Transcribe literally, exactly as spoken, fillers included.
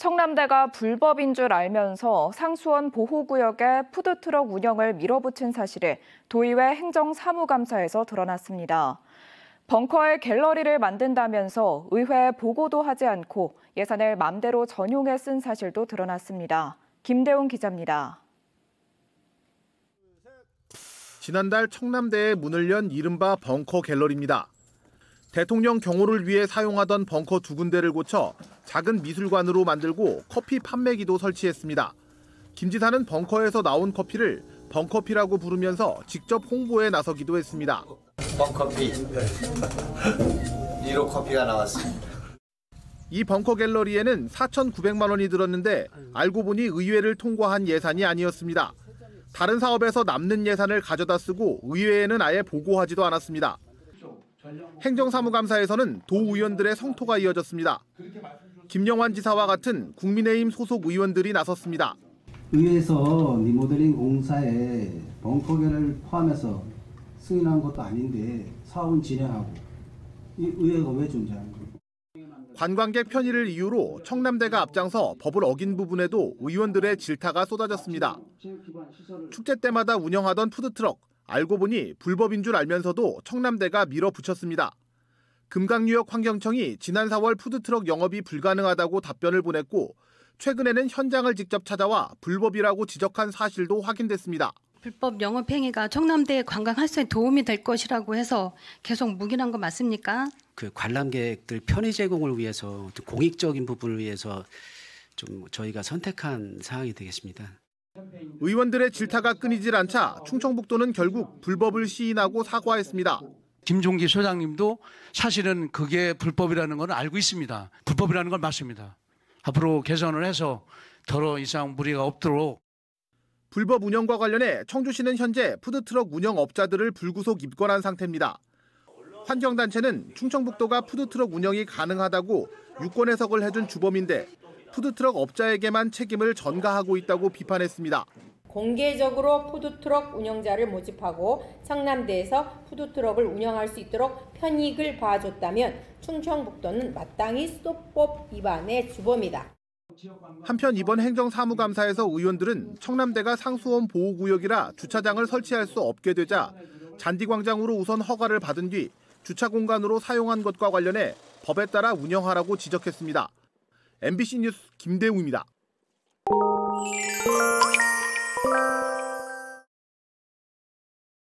청남대가 불법인 줄 알면서 상수원 보호구역에 푸드트럭 운영을 밀어붙인 사실이 도의회 행정사무감사에서 드러났습니다. 벙커에 갤러리를 만든다면서 의회에 보고도 하지 않고 예산을 맘대로 전용해 쓴 사실도 드러났습니다. 김대웅 기자입니다. 지난달 청남대에 문을 연 이른바 벙커 갤러리입니다. 대통령 경호를 위해 사용하던 벙커 두 군데를 고쳐 작은 미술관으로 만들고 커피 판매기도 설치했습니다. 김 지사는 벙커에서 나온 커피를 벙커피라고 부르면서 직접 홍보에 나서기도 했습니다. 벙커피, 일 호 커피가 나왔습니다. 이 벙커 갤러리에는 사천구백만 원이 들었는데 알고 보니 의회를 통과한 예산이 아니었습니다. 다른 사업에서 남는 예산을 가져다 쓰고 의회에는 아예 보고하지도 않았습니다. 행정사무감사에서는 도 의원들의 성토가 이어졌습니다. 김영환 지사와 같은 국민의힘 소속 의원들이 나섰습니다. 의회에서 리모델링 공사에 벙커계를 포함해서 승인한 것도 아닌데 사업은 진행하고 이 의회가 왜 존재하는 거예요? 관광객 편의를 이유로 청남대가 앞장서 법을 어긴 부분에도 의원들의 질타가 쏟아졌습니다. 축제 때마다 운영하던 푸드트럭, 알고 보니 불법인 줄 알면서도 청남대가 밀어붙였습니다. 금강유역 환경청이 지난 사월 푸드트럭 영업이 불가능하다고 답변을 보냈고 최근에는 현장을 직접 찾아와 불법이라고 지적한 사실도 확인됐습니다. 불법 영업 행위가 청남대의 관광 활성에 도움이 될 것이라고 해서 계속 묵인한 거 맞습니까? 그 관람객들 편의 제공을 위해서 공익적인 부분을 위해서 좀 저희가 선택한 사항이 되겠습니다. 의원들의 질타가 끊이질 않자 충청북도는 결국 불법을 시인하고 사과했습니다. 김종기 소장님도 사실은 그게 불법이라는 건 알고 있습니다. 불법이라는 건 맞습니다. 앞으로 개선을 해서 더러 이상 무리가 없도록. 불법 운영과 관련해 청주시는 현재 푸드트럭 운영업자들을 불구속 입건한 상태입니다. 환경단체는 충청북도가 푸드트럭 운영이 가능하다고 유권 해석을 해준 주범인데 푸드트럭 업자에게만 책임을 전가하고 있다고 비판했습니다. 공개적으로 푸드트럭 운영자를 모집하고 청남대에서 푸드트럭을 운영할 수 있도록 편익을 봐줬다면 충청북도는 마땅히 수도법 위반의 주범이다. 한편 이번 행정사무감사에서 의원들은 청남대가 상수원 보호구역이라 주차장을 설치할 수 없게 되자 잔디광장으로 우선 허가를 받은 뒤 주차 공간으로 사용한 것과 관련해 법에 따라 운영하라고 지적했습니다. 엠비씨 뉴스 김대웅입니다.